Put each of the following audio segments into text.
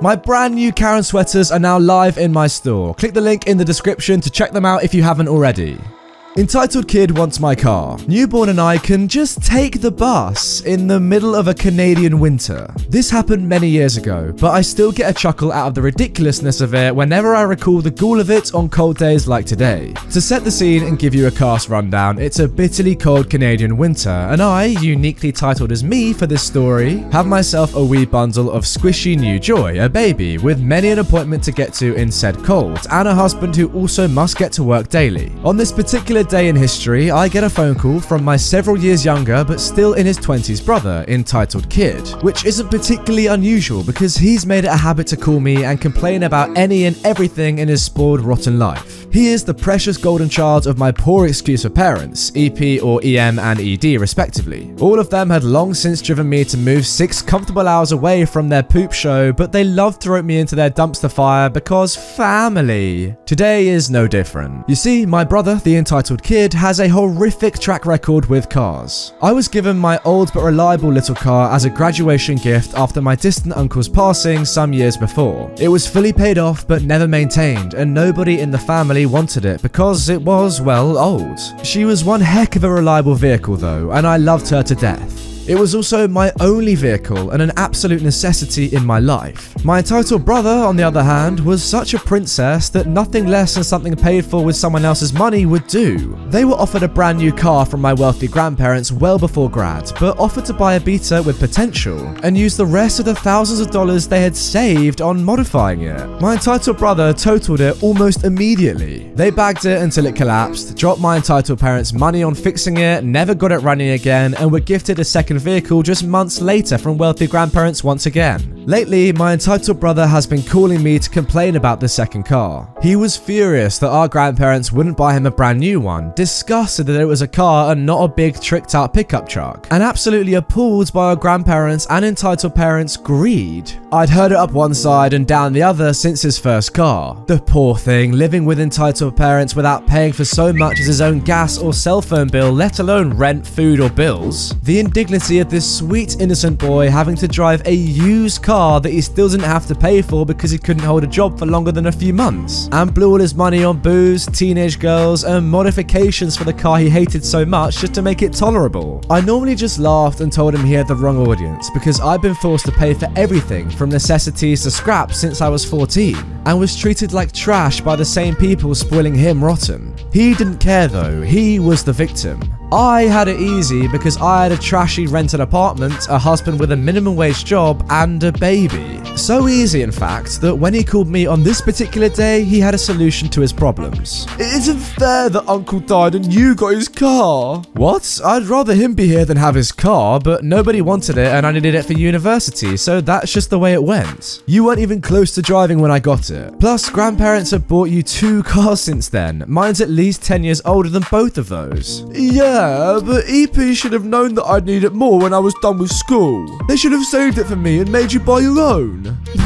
My brand new Karen sweaters are now live in my store. Click the link in the description to check them out if you haven't already. Entitled kid wants my car. Newborn and I can just take the bus in the middle of a Canadian winter. This happened many years ago, but I still get a chuckle out of the ridiculousness of it whenever I recall the ghoul of it on cold days like today. To set the scene and give you a cast rundown, it's a bitterly cold Canadian winter, and I, uniquely titled as me for this story, have myself a wee bundle of squishy new joy, a baby, with many an appointment to get to in said cold, and a husband who also must get to work daily. On this particular day in history, I get a phone call from my several years younger but still in his 20s brother, entitled Kid, which isn't particularly unusual because he's made it a habit to call me and complain about any and everything in his spoiled, rotten life. He is the precious golden child of my poor excuse for parents, EP or EM and ED respectively. All of them had long since driven me to move 6 comfortable hours away from their poop show, but they love to rope me into their dumpster fire because family. Today is no different. You see, my brother, the entitled Kid, has a horrific track record with cars. I was given my old but reliable little car as a graduation gift after my distant uncle's passing some years before. It was fully paid off but never maintained, and nobody in the family wanted it because it was, well, old. She was one heck of a reliable vehicle though, and I loved her to death. It was also my only vehicle and an absolute necessity in my life. My entitled brother, on the other hand, was such a princess that nothing less than something paid for with someone else's money would do. They were offered a brand new car from my wealthy grandparents well before grad, but offered to buy a Beta with potential and use the rest of the thousands of dollars they had saved on modifying it. My entitled brother totaled it almost immediately. They bagged it until it collapsed, dropped my entitled parents' money on fixing it, never got it running again, and were gifted a second vehicle just months later from wealthy grandparents once again. Lately, my entitled brother has been calling me to complain about the second car. He was furious that our grandparents wouldn't buy him a brand new one, disgusted that it was a car and not a big tricked out pickup truck, and absolutely appalled by our grandparents' and entitled parents' greed. I'd heard it up one side and down the other since his first car. The poor thing, living with entitled parents without paying for so much as his own gas or cell phone bill, let alone rent, food or bills. The indignity of this sweet innocent boy having to drive a used car that he still didn't have to pay for because he couldn't hold a job for longer than a few months, and blew all his money on booze, teenage girls, and modifications for the car he hated so much just to make it tolerable. I normally just laughed and told him he had the wrong audience because I've been forced to pay for everything from necessities to scraps since I was 14, and was treated like trash by the same people spoiling him rotten. He didn't care though, he was the victim. I had it easy because I had a trashy rented apartment, a husband with a minimum wage job, and a baby. So easy, in fact, that when he called me on this particular day, he had a solution to his problems. It isn't fair that Uncle died and you got his car. What? I'd rather him be here than have his car, but nobody wanted it and I needed it for university, so that's just the way it went. You weren't even close to driving when I got it. Plus, grandparents have bought you 2 cars since then. Mine's at least 10 years older than both of those. Yeah, but EP should have known that I'd need it more when I was done with school. They should have saved it for me and made you buy your own.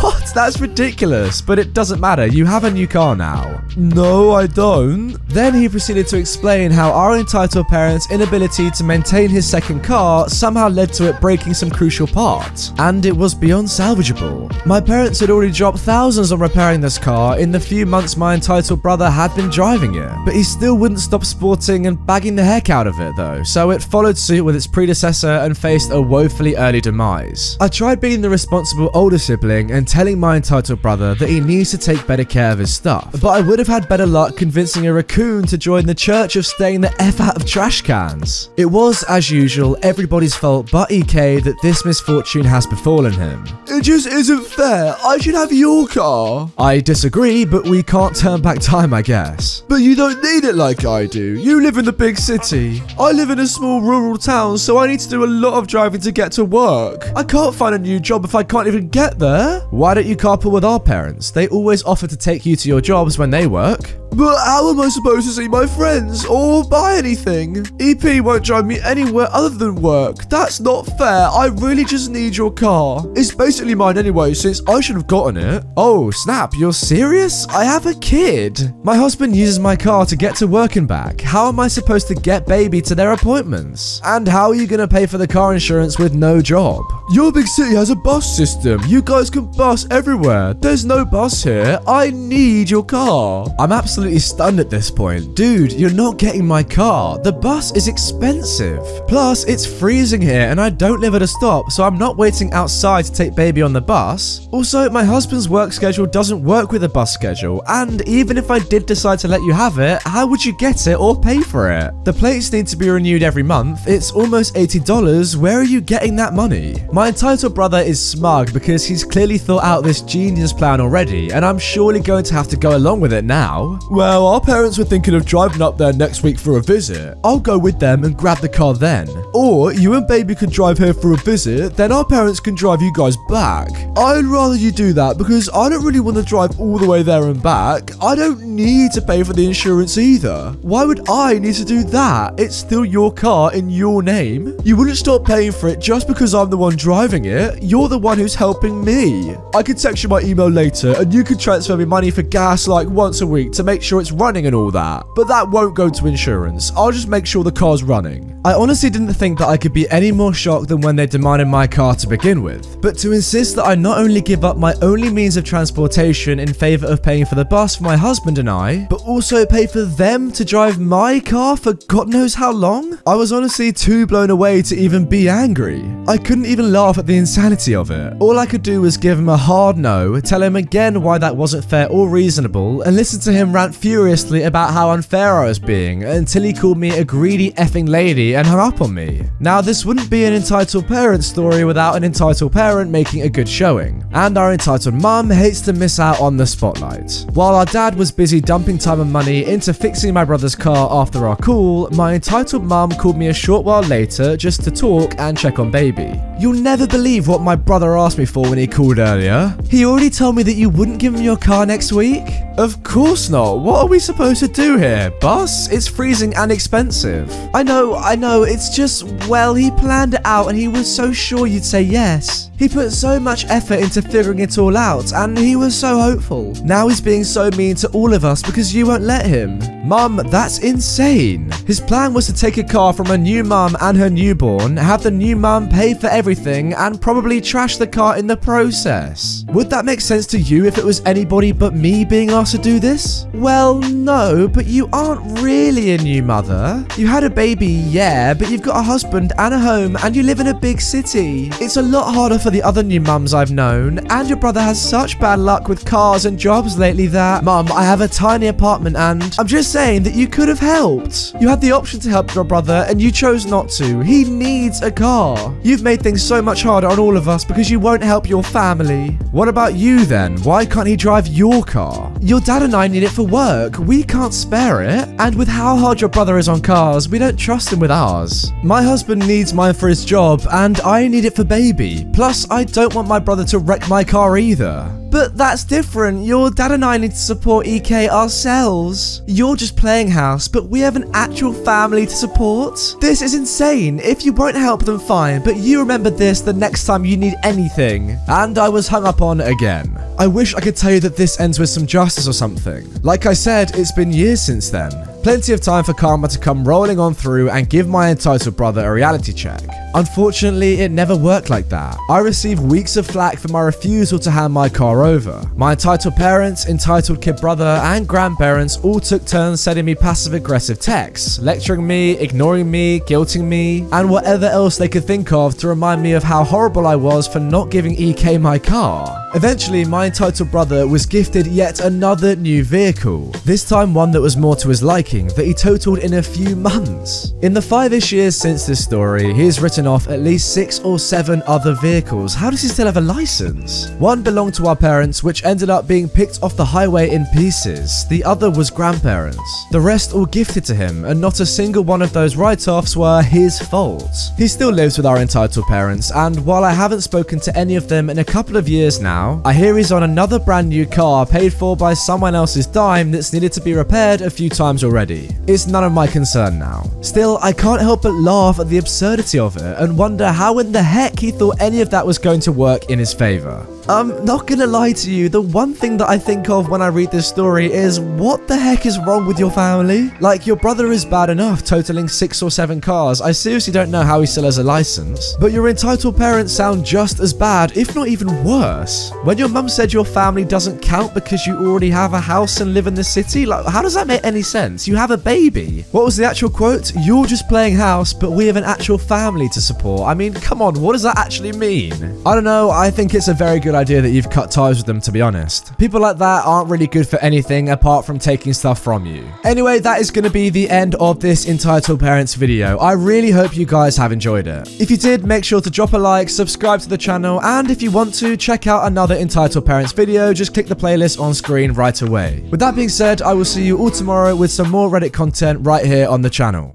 What? That's ridiculous, but it doesn't matter. You have a new car now. No, I don't. Then he proceeded to explain how our entitled parents' inability to maintain his second car somehow led to it breaking some crucial parts, and it was beyond salvageable. My parents had already dropped thousands on repairing this car in the few months my entitled brother had been driving it, but he still wouldn't stop sporting and bagging the heck out of it though, so it followed suit with its predecessor and faced a woefully early demise. I tried being the responsible older sibling and telling my entitled brother that he needs to take better care of his stuff, but I would have had better luck convincing a raccoon to join the church of staying the F out of trash cans. It was, as usual, everybody's fault but EK that this misfortune has befallen him. It just isn't fair. I should have your car. I disagree, but we can't turn back time, I guess. But you don't need it like I do. You live in the big city. I live in a small rural town, so I need to do a lot of driving to get to work. I can't find a new job if I can't even get there. Why don't you carpool with our parents? They always offer to take you to your jobs when they work. But how am I supposed to see my friends or buy anything? EP won't drive me anywhere other than work. That's not fair. I really just need your car. It's basically mine anyway, since I should have gotten it. Oh, snap. You're serious? I have a kid. My husband uses my car to get to work and back. How am I supposed to get baby to their appointments? And how are you going to pay for the car insurance with no job? Your big city has a bus system. You guys can buy cars everywhere. There's no bus here. I need your car. I'm absolutely stunned at this point. Dude, you're not getting my car. The bus is expensive. Plus, it's freezing here and I don't live at a stop, so I'm not waiting outside to take baby on the bus. Also, my husband's work schedule doesn't work with the bus schedule, and even if I did decide to let you have it, how would you get it or pay for it? The plates need to be renewed every month. It's almost $80. Where are you getting that money? My entitled brother is smug because he's clearly thought out this genius plan already, and I'm surely going to have to go along with it now. Well, our parents were thinking of driving up there next week for a visit. I'll go with them and grab the car then. Or you and baby could drive here for a visit, then our parents can drive you guys back. I'd rather you do that because I don't really want to drive all the way there and back. I don't need to pay for the insurance either. Why would I need to do that? It's still your car in your name. You wouldn't stop paying for it just because I'm the one driving it. You're the one who's helping me. I could text you my email later and you could transfer me money for gas like once a week to make sure it's running and all that. But that won't go to insurance. I'll just make sure the car's running. I honestly didn't think that I could be any more shocked than when they demanded my car to begin with. But to insist that I not only give up my only means of transportation in favor of paying for the bus for my husband and I, but also pay for them to drive my car for God knows how long? I was honestly too blown away to even be angry. I couldn't even laugh at the insanity of it. All I could do was give him a hard no, tell him again why that wasn't fair or reasonable, and listen to him rant furiously about how unfair I was being, until he called me a greedy effing lady and hung up on me. Now, this wouldn't be an entitled parent story without an entitled parent making a good showing. And our entitled mum hates to miss out on the spotlight. While our dad was busy dumping time and money into fixing my brother's car after our call, my entitled mum called me a short while later just to talk and check on baby. You'll never believe what my brother asked me for when he called earlier. He already told me that you wouldn't give him your car next week? Of course not. What are we supposed to do here? Bus? It's freezing and expensive. I know. It's just, well, he planned it out and he was so sure you'd say yes. He put so much effort into figuring it all out and he was so hopeful. Now he's being so mean to all of us because you won't let him. Mum, that's insane. His plan was to take a car from a new mum and her newborn, have the new mum pay for everything, and probably trash the car in the process. Would that make sense to you if it was anybody but me being asked to do this? Well, no, but you aren't really a new mother. You had a baby, yeah, but you've got a husband and a home and you live in a big city. It's a lot harder for the other new mums I've known, and your brother has such bad luck with cars and jobs lately that... Mum, I have a tiny apartment and... I'm just saying that you could have helped. You had the option to help your brother and you chose not to. He needs a car. You've made things so much harder on all of us because you won't help your family. What about you then? Why can't he drive your car? Your dad and I need it for work. We can't spare it. And with how hard your brother is on cars, we don't trust him with ours. My husband needs mine for his job and I need it for baby. Plus, I don't want my brother to wreck my car either. But that's different. Your dad and I need to support EK ourselves. You're just playing house, but we have an actual family to support. This is insane. If you won't help them, fine, but you remember this the next time you need anything. And I was hung up on again. I wish I could tell you that this ends with some justice or something. Like I said, it's been years since then. Plenty of time for karma to come rolling on through and give my entitled brother a reality check. Unfortunately, it never worked like that. I received weeks of flack for my refusal to hand my car over. My entitled parents, entitled kid brother, and grandparents all took turns sending me passive-aggressive texts, lecturing me, ignoring me, guilting me, and whatever else they could think of to remind me of how horrible I was for not giving EK my car. Eventually, my entitled brother was gifted yet another new vehicle, this time one that was more to his liking, that he totaled in a few months. In the 5-ish years since this story, he has written off at least 6 or 7 other vehicles. How does he still have a license? One belonged to our parents, which ended up being picked off the highway in pieces. The other was grandparents. The rest all gifted to him, and not a single one of those write-offs were his fault. He still lives with our entitled parents, and while I haven't spoken to any of them in a couple of years now, I hear he's on another brand new car paid for by someone else's dime that's needed to be repaired a few times already. It's none of my concern now. Still, I can't help but laugh at the absurdity of it and wonder how in the heck he thought any of that was going to work in his favor. Not gonna lie to you, the one thing that I think of when I read this story is, what the heck is wrong with your family? Like, your brother is bad enough, totaling 6 or 7 cars. I seriously don't know how he still has a license. But your entitled parents sound just as bad, if not even worse. When your mum said your family doesn't count because you already have a house and live in the city, like, how does that make any sense? You have a baby. What was the actual quote? You're just playing house, but we have an actual family to support. I mean, come on, what does that actually mean? I don't know, I think it's a very good idea that you've cut ties with them, to be honest. People like that aren't really good for anything apart from taking stuff from you. Anyway, that is going to be the end of this Entitled Parents video. I really hope you guys have enjoyed it. If you did, make sure to drop a like, subscribe to the channel, and if you want to, check out another Entitled Parents video. Just click the playlist on screen right away. With that being said, I will see you all tomorrow with some more Reddit content right here on the channel.